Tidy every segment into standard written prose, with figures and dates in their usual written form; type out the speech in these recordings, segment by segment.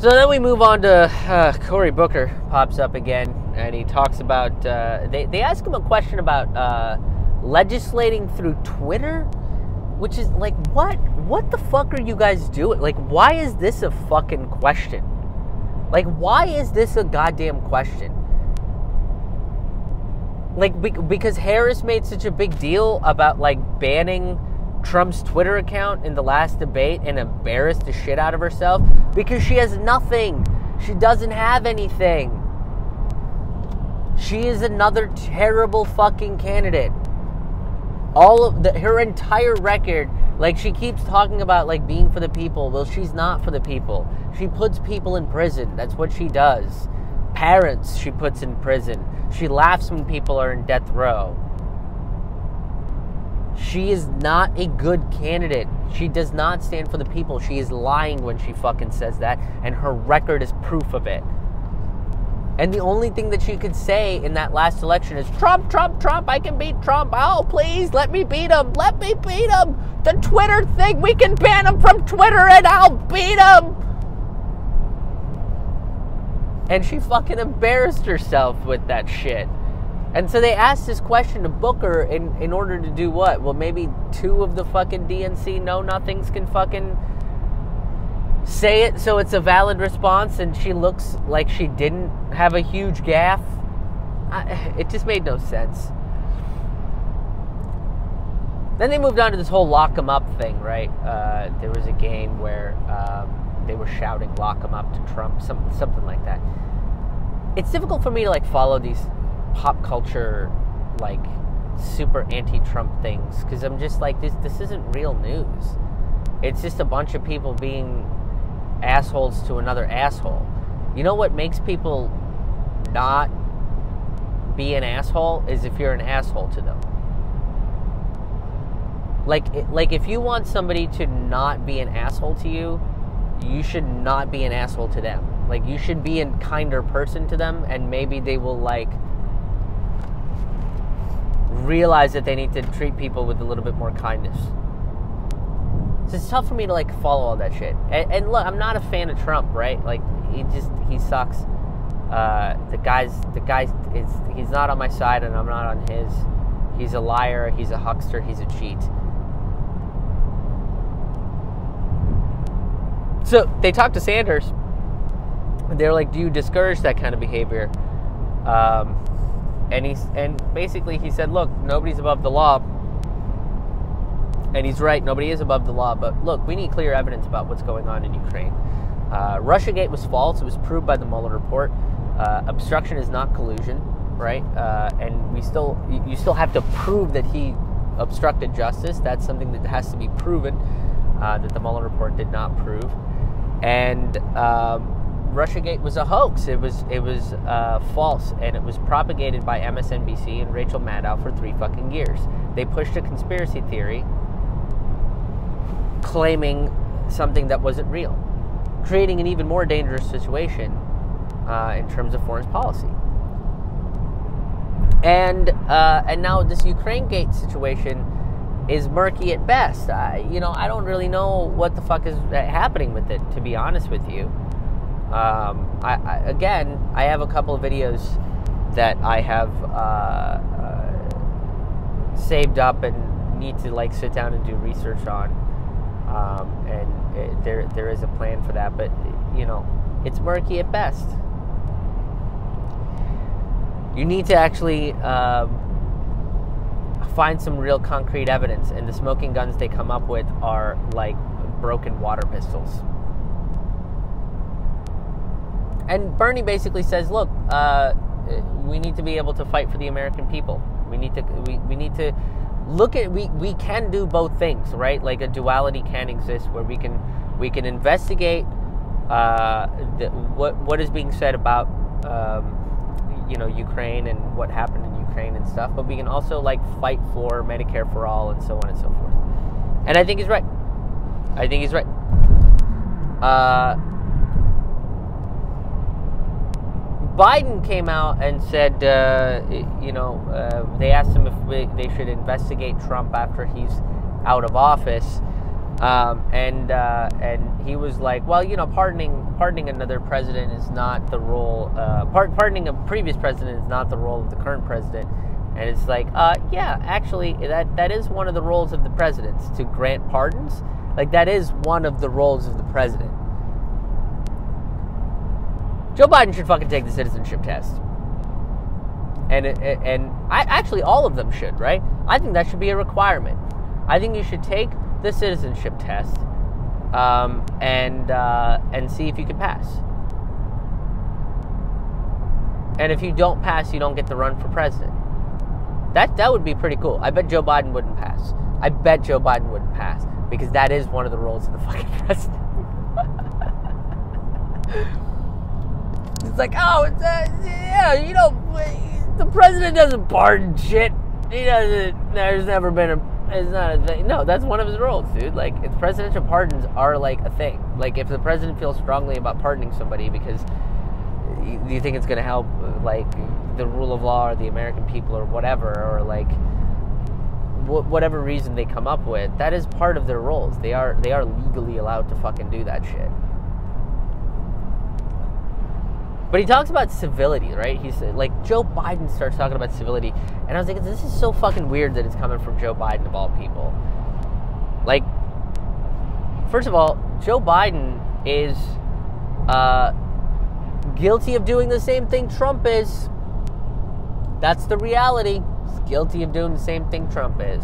So then we move on to Cory Booker pops up again, and he talks about, they ask him a question about legislating through Twitter, which is like, what the fuck are you guys doing? Like, why is this a fucking question? Like, why is this a goddamn question? Like, because Harris made such a big deal about, like, banning Trump's Twitter account in the last debate and embarrassed the shit out of herself because she has nothing. She doesn't have anything. She is another terrible fucking candidate. All of her entire record, like, she keeps talking about, like, being for the people. Well, she's not for the people. She puts people in prison. That's what she does. Parents she puts in prison. She laughs when people are in death row. She is not a good candidate. She does not stand for the people. She is lying when she fucking says that, and her record is proof of it. And the only thing that she could say in that last election is, Trump, Trump, Trump, I can beat Trump. Oh, please, let me beat him. Let me beat him. The Twitter thing, we can ban him from Twitter and I'll beat him. And she fucking embarrassed herself with that shit. And so they asked this question to Booker in order to do what? Well, maybe two of the fucking DNC know-nothings can fucking say it so it's a valid response, and she looks like she didn't have a huge gaffe. It just made no sense. Then they moved on to this whole lock 'em up thing, right? There was a game where they were shouting lock 'em up to Trump, something like that. It's difficult for me to, like, follow these pop culture, like, super anti-Trump things, because I'm just like, this isn't real news. It's just a bunch of people being assholes to another asshole. You know what makes people not be an asshole is if you're an asshole to them. Like if you want somebody to not be an asshole to you, you should not be an asshole to them. Like, you should be a kinder person to them, and maybe they will, like, realize that they need to treat people with a little bit more kindness. So it's tough for me to, like, follow all that shit. And look, I'm not a fan of Trump, right? Like, he sucks. He's not on my side, and I'm not on his. He's a liar. He's a huckster. He's a cheat. So they talked to Sanders. They're like, "Do you discourage that kind of behavior?" And basically he said, look, nobody's above the law. And he's right, nobody is above the law. But look, we need clear evidence about what's going on in Ukraine. Russiagate was false. It was proved by the Mueller report. Obstruction is not collusion, right? And you still have to prove that he obstructed justice. That's something that has to be proven, that the Mueller report did not prove. And Russiagate was a hoax. It was false, and it was propagated by MSNBC and Rachel Maddow for 3 fucking years. They pushed a conspiracy theory claiming something that wasn't real, creating an even more dangerous situation in terms of foreign policy. And now this Ukrainegate situation is murky at best. I don't really know what the fuck is happening with it, to be honest with you. I have a couple of videos that I have saved up and need to, like, sit down and do research on, and there is a plan for that, but, you know, it's murky at best. You need to actually find some real concrete evidence, and the smoking guns they come up with are, like, broken water pistols. And Bernie basically says, look, we need to be able to fight for the American people. We need to look at, we can do both things, right? Like, a duality can exist where we can investigate what is being said about, you know, Ukraine and what happened in Ukraine and stuff. But we can also, like, fight for Medicare for all and so on and so forth. And I think he's right. I think he's right. Biden came out and said, they asked him if they should investigate Trump after he's out of office. And he was like, well, you know, pardoning another president is not the role. Pardoning a previous president is not the role of the current president. And it's like, yeah, actually, that is one of the roles of the presidents, to grant pardons. Like, that is one of the roles of the president. Joe Biden should fucking take the citizenship test. And I actually, all of them should, right? I think that should be a requirement. I think you should take the citizenship test and see if you can pass. And if you don't pass, you don't get to run for president. That would be pretty cool. I bet Joe Biden wouldn't pass. I bet Joe Biden wouldn't pass, because that is one of the roles of the fucking president. It's like, oh, it's yeah, you know, the president doesn't pardon shit. He doesn't. There's never been a. It's not a thing. No, that's one of his roles, dude. Like, it's presidential pardons are like a thing. Like, if the president feels strongly about pardoning somebody because you think it's gonna help, like, the rule of law or the American people or whatever, or like whatever reason they come up with, that is part of their roles. They are legally allowed to fucking do that shit. But he talks about civility, right? He's like, Joe Biden starts talking about civility, and I was like, this is so fucking weird that it's coming from Joe Biden of all people. Like, first of all, Joe Biden is guilty of doing the same thing Trump is. That's the reality. He's guilty of doing the same thing Trump is,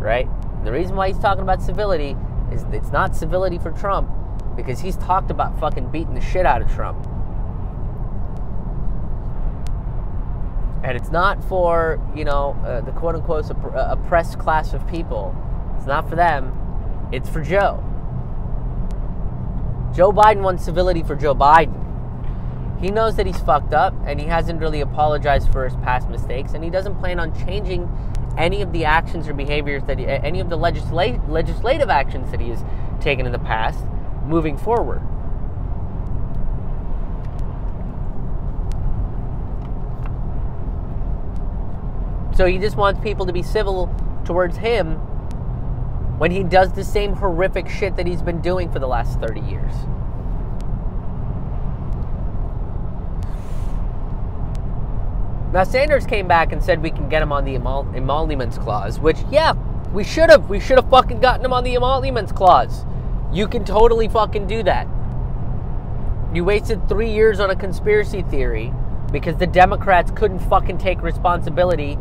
right? The reason why he's talking about civility is it's not civility for Trump, because he's talked about fucking beating the shit out of Trump. And it's not for, you know, the quote-unquote oppressed class of people. It's not for them. It's for Joe. Joe Biden wants civility for Joe Biden. He knows that he's fucked up, and he hasn't really apologized for his past mistakes, and he doesn't plan on changing any of the actions or behaviors that any of the legislative actions that he has taken in the past moving forward. So he just wants people to be civil towards him when he does the same horrific shit that he's been doing for the last 30 years. Now, Sanders came back and said we can get him on the emoluments clause, which, yeah, we should have. We should have fucking gotten him on the emoluments clause. You can totally fucking do that. You wasted 3 years on a conspiracy theory because the Democrats couldn't fucking take responsibility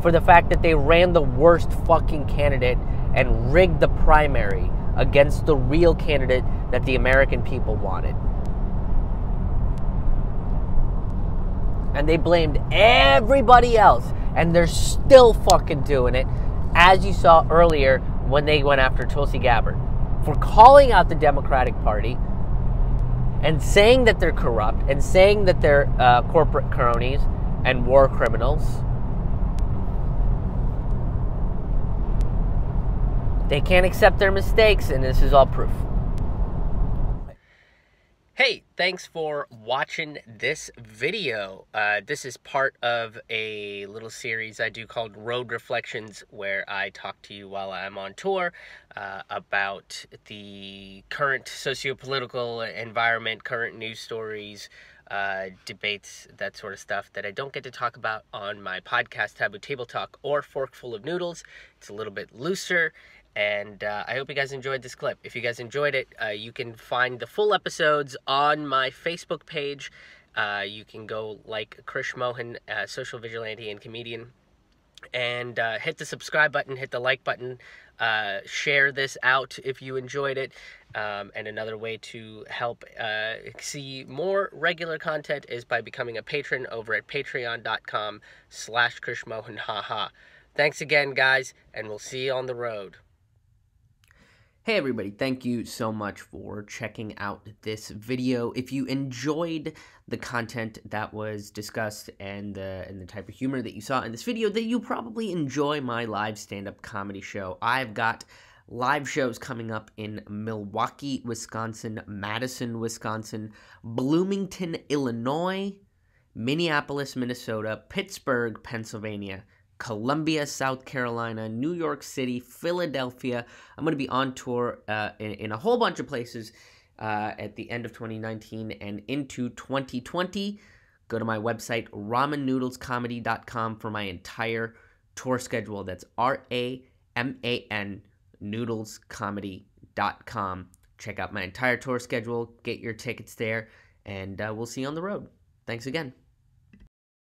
for the fact that they ran the worst fucking candidate and rigged the primary against the real candidate that the American people wanted. And they blamed everybody else. And they're still fucking doing it, as you saw earlier when they went after Tulsi Gabbard for calling out the Democratic Party and saying that they're corrupt and saying that they're corporate cronies and war criminals. They can't accept their mistakes, and this is all proof. Hey, thanks for watching this video. This is part of a little series I do called Road Reflections, where I talk to you while I'm on tour about the current socio-political environment, current news stories, debates, that sort of stuff that I don't get to talk about on my podcast, Taboo Table Talk or Fork Full of Noodles. It's a little bit looser. And I hope you guys enjoyed this clip. If you guys enjoyed it, you can find the full episodes on my Facebook page. You can go like Krish Mohan, Social Vigilante and Comedian. And hit the subscribe button, hit the like button, share this out if you enjoyed it. And another way to help see more regular content is by becoming a patron over at patreon.com/KrishMohanHaha. Thanks again, guys, and we'll see you on the road. Hey everybody, thank you so much for checking out this video. If you enjoyed the content that was discussed and the type of humor that you saw in this video, then you probably enjoy my live stand-up comedy show. I've got live shows coming up in Milwaukee, Wisconsin, Madison, Wisconsin, Bloomington, Illinois, Minneapolis, Minnesota, Pittsburgh, Pennsylvania, Columbia, South Carolina, New York City, Philadelphia. I'm going to be on tour in a whole bunch of places at the end of 2019 and into 2020. Go to my website, ramennoodlescomedy.com, for my entire tour schedule. That's R-A-M-A-N, noodlescomedy.com. Check out my entire tour schedule. Get your tickets there, and we'll see you on the road. Thanks again.